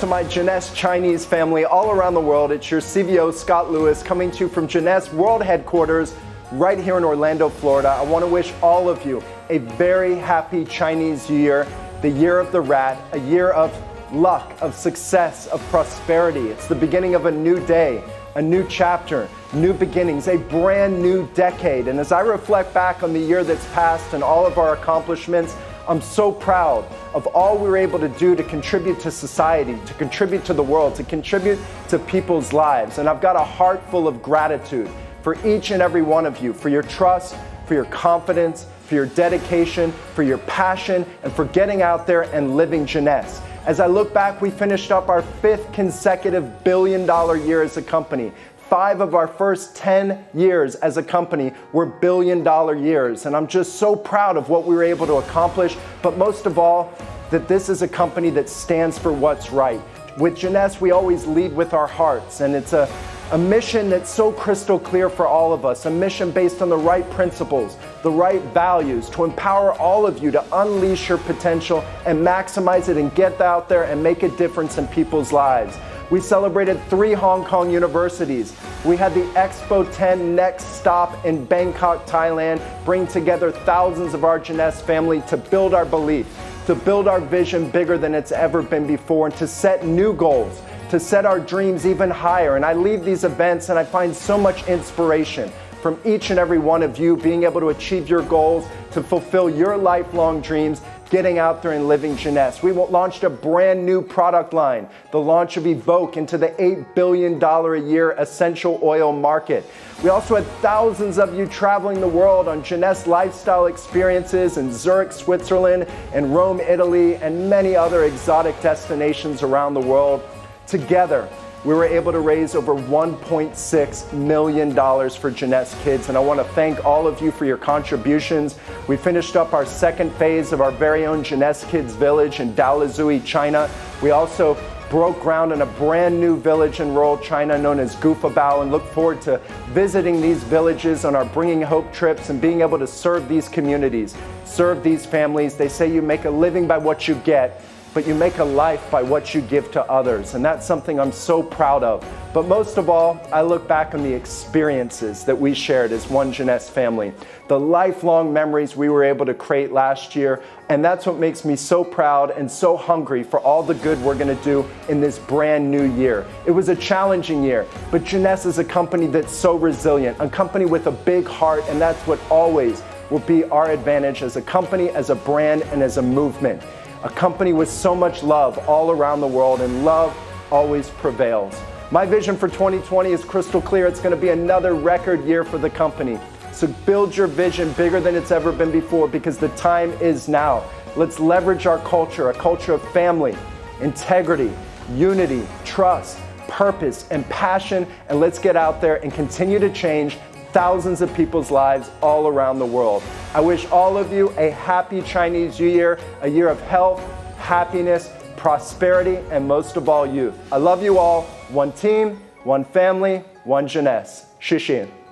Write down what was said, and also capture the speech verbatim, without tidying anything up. to my Jeunesse Chinese family all around the world. It's your C V O, Scott Lewis, coming to you from Jeunesse World Headquarters right here in Orlando, Florida. I want to wish all of you a very happy Chinese year, the year of the rat, a year of luck, of success, of prosperity. It's the beginning of a new day, a new chapter, new beginnings, a brand new decade. And as I reflect back on the year that's passed and all of our accomplishments, I'm so proud of all we were able to do to contribute to society, to contribute to the world, to contribute to people's lives. And I've got a heart full of gratitude for each and every one of you, for your trust, for your confidence, for your dedication, for your passion, and for getting out there and living Jeunesse. As I look back, we finished up our fifth consecutive billion dollar year as a company. Five of our first ten years as a company were billion dollar years. And I'm just so proud of what we were able to accomplish, but most of all, that this is a company that stands for what's right. With Jeunesse, we always lead with our hearts, and it's a A mission that's so crystal clear for all of us, a mission based on the right principles, the right values, to empower all of you to unleash your potential and maximize it and get out there and make a difference in people's lives. We celebrated three Hong Kong universities. We had the Expo ten Next Stop in Bangkok, Thailand, bring together thousands of our Jeunesse family to build our belief, to build our vision bigger than it's ever been before, and to set new goals, to set our dreams even higher. And I leave these events and I find so much inspiration from each and every one of you being able to achieve your goals, to fulfill your lifelong dreams, getting out there and living Jeunesse. We launched a brand new product line, the launch of Evoke into the eight billion dollars a year essential oil market. We also had thousands of you traveling the world on Jeunesse lifestyle experiences in Zurich, Switzerland, and Rome, Italy, and many other exotic destinations around the world. Together, we were able to raise over one point six million dollars for Jeunesse Kids, and I want to thank all of you for your contributions. We finished up our second phase of our very own Jeunesse Kids Village in Daolazui, China. We also broke ground in a brand new village in rural China known as Gufabao, and look forward to visiting these villages on our Bringing Hope trips and being able to serve these communities, serve these families. They say you make a living by what you get, but you make a life by what you give to others. And that's something I'm so proud of. But most of all, I look back on the experiences that we shared as one Jeunesse family, the lifelong memories we were able to create last year. And that's what makes me so proud and so hungry for all the good we're gonna do in this brand new year. It was a challenging year, but Jeunesse is a company that's so resilient, a company with a big heart, and that's what always will be our advantage as a company, as a brand, and as a movement. A company with so much love all around the world, and love always prevails. My vision for twenty twenty is crystal clear. It's going to be another record year for the company. So build your vision bigger than it's ever been before, because the time is now. Let's leverage our culture, a culture of family, integrity, unity, trust, purpose, and passion, and let's get out there and continue to change thousands of people's lives all around the world. I wish all of you a happy Chinese New Year, a year of health, happiness, prosperity, and most of all, youth. I love you all. One team, one family, one Jeunesse. Xie xie.